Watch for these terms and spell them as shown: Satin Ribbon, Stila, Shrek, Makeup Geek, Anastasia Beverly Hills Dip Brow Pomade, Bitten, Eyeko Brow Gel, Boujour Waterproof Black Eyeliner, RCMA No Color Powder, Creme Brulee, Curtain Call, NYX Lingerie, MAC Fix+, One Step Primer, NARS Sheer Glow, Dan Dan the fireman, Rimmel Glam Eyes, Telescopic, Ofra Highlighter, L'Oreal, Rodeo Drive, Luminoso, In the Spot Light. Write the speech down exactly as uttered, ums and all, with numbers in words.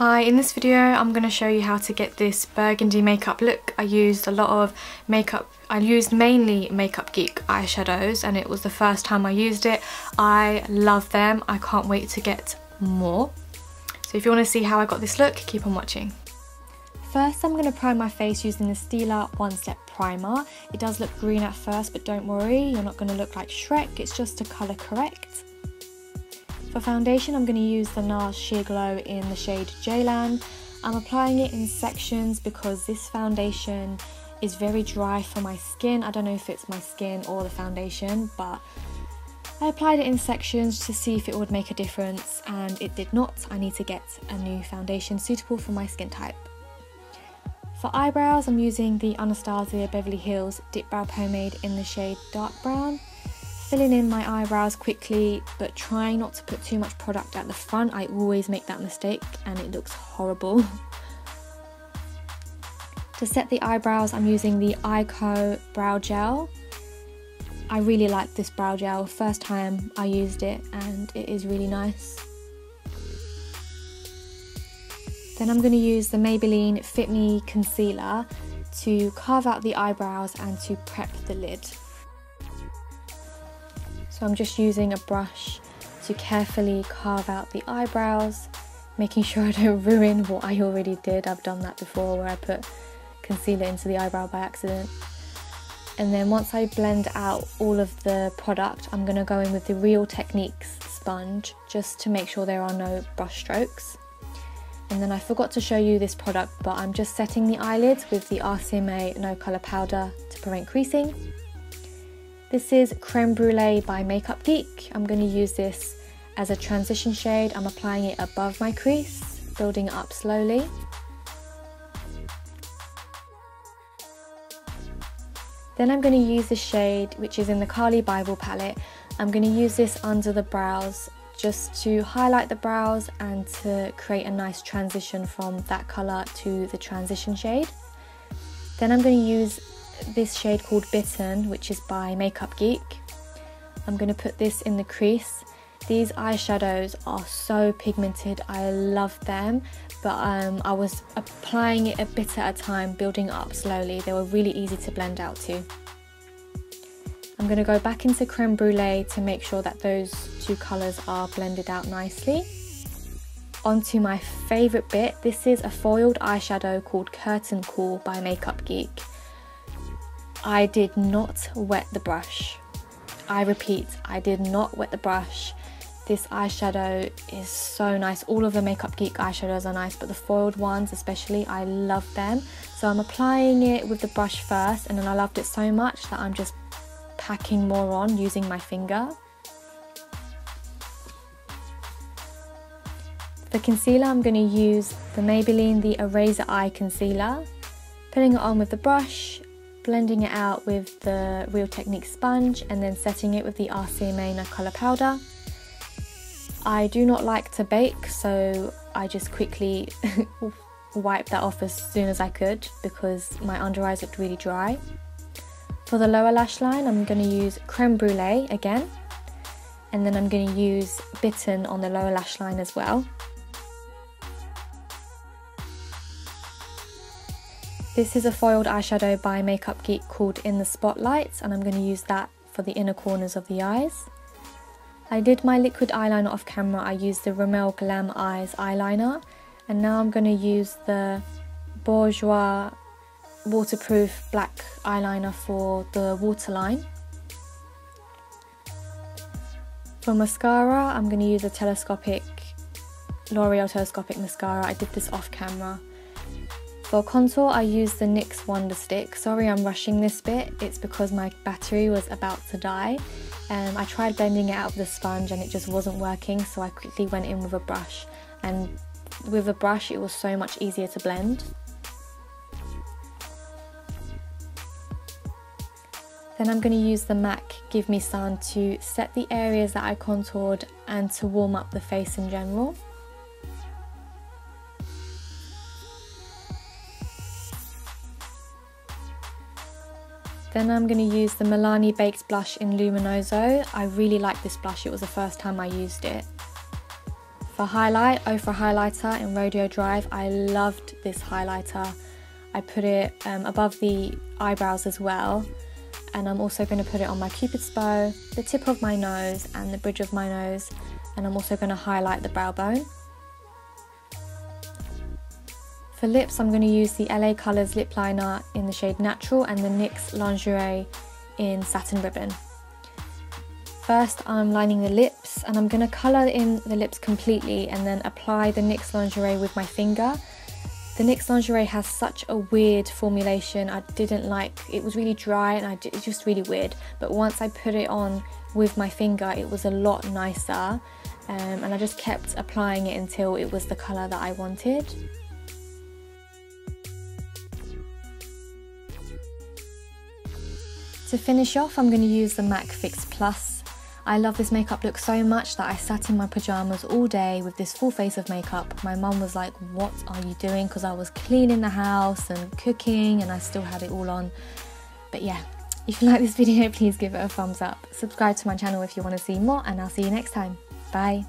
Hi, in this video I'm going to show you how to get this burgundy makeup look. I used a lot of makeup, I used mainly Makeup Geek eyeshadows and it was the first time I used it. I love them, I can't wait to get more. So if you want to see how I got this look, keep on watching. First I'm going to prime my face using the Stila One Step Primer. It does look green at first but don't worry, you're not going to look like Shrek, it's just to colour correct. For foundation, I'm going to use the NARS Sheer Glow in the shade J-Land. I'm applying it in sections because this foundation is very dry for my skin. I don't know if it's my skin or the foundation, but I applied it in sections to see if it would make a difference, and it did not. I need to get a new foundation suitable for my skin type. For eyebrows, I'm using the Anastasia Beverly Hills Dip Brow Pomade in the shade Dark Brown. Filling in my eyebrows quickly but trying not to put too much product at the front. I always make that mistake and it looks horrible. To set the eyebrows I'm using the Eyeko Brow Gel. I really like this brow gel, first time I used it and it is really nice. Then I'm going to use the Maybelline Fit Me Concealer to carve out the eyebrows and to prep the lid. So I'm just using a brush to carefully carve out the eyebrows, making sure I don't ruin what I already did. I've done that before where I put concealer into the eyebrow by accident. And then once I blend out all of the product, I'm going to go in with the Real Techniques sponge just to make sure there are no brush strokes. And then I forgot to show you this product, but I'm just setting the eyelids with the R C M A No Color Powder to prevent creasing. This is Creme Brulee by Makeup Geek. I'm going to use this as a transition shade. I'm applying it above my crease, building it up slowly. Then I'm going to use the shade, which is in the Carli Bybel Palette. I'm going to use this under the brows just to highlight the brows and to create a nice transition from that colour to the transition shade. Then I'm going to use this shade called Bitten, which is by Makeup Geek. I'm going to put this in the crease. These eyeshadows are so pigmented, I love them, but um, I was applying it a bit at a time, building up slowly. They were really easy to blend out to. I'm going to go back into Creme Brulee to make sure that those two colours are blended out nicely. Onto my favourite bit, this is a foiled eyeshadow called Curtain Call by Makeup Geek. I did not wet the brush. I repeat, I did not wet the brush. This eyeshadow is so nice. All of the Makeup Geek eyeshadows are nice, but the foiled ones especially, I love them. So I'm applying it with the brush first, and then I loved it so much that I'm just packing more on using my finger. For concealer, I'm going to use the Maybelline the Eraser Eye Concealer. Putting it on with the brush, blending it out with the Real Techniques sponge and then setting it with the R C M A No Color Powder. I do not like to bake, so I just quickly wipe that off as soon as I could because my under eyes looked really dry. For the lower lash line, I'm going to use Creme Brulee again, and then I'm going to use Bitten on the lower lash line as well. This is a foiled eyeshadow by Makeup Geek called In the Spot Light, and I'm going to use that for the inner corners of the eyes. I did my liquid eyeliner off camera, I used the Rimmel Glam Eyes eyeliner, and now I'm going to use the Boujour Waterproof Black Eyeliner for the waterline. For mascara, I'm going to use a Telescopic, L'Oreal Telescopic mascara. I did this off camera. For contour, I used the NYX Wonder Stick. Sorry I'm rushing this bit, it's because my battery was about to die. Um, I tried blending it out with a sponge and it just wasn't working, so I quickly went in with a brush. And with a brush, it was so much easier to blend. Then I'm going to use the MAC Give Me Sun to set the areas that I contoured and to warm up the face in general. Then I'm going to use the Milani Baked Blush in Luminoso. I really like this blush, it was the first time I used it. For highlight, Ofra Highlighter in Rodeo Drive. I loved this highlighter. I put it um, above the eyebrows as well, and I'm also going to put it on my cupid's bow, the tip of my nose and the bridge of my nose, and I'm also going to highlight the brow bone. For lips, I'm going to use the L A Colors Lip Liner in the shade Natural and the NYX Lingerie in Satin Ribbon. First, I'm lining the lips, and I'm going to colour in the lips completely and then apply the NYX Lingerie with my finger. The NYX Lingerie has such a weird formulation. I didn't like it. It was really dry and I, it's just really weird. But once I put it on with my finger, it was a lot nicer, um, and I just kept applying it until it was the colour that I wanted. To finish off, I'm going to use the MAC Fix plus. I love this makeup look so much that I sat in my pyjamas all day with this full face of makeup. My mum was like, what are you doing? Because I was cleaning the house and cooking and I still had it all on. But yeah, if you like this video, please give it a thumbs up. Subscribe to my channel if you want to see more, and I'll see you next time. Bye!